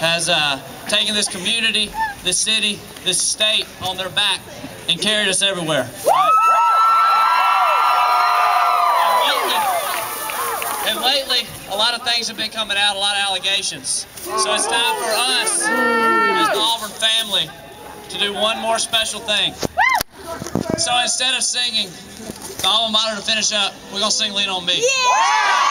has taken this community, this city, this state on their back and carried us everywhere. And lately, a lot of things have been coming out, a lot of allegations. So it's time for us, as the Auburn family, to do one more special thing. So instead of singing the alma mater to finish up, we're going to sing Lean On Me. Yeah!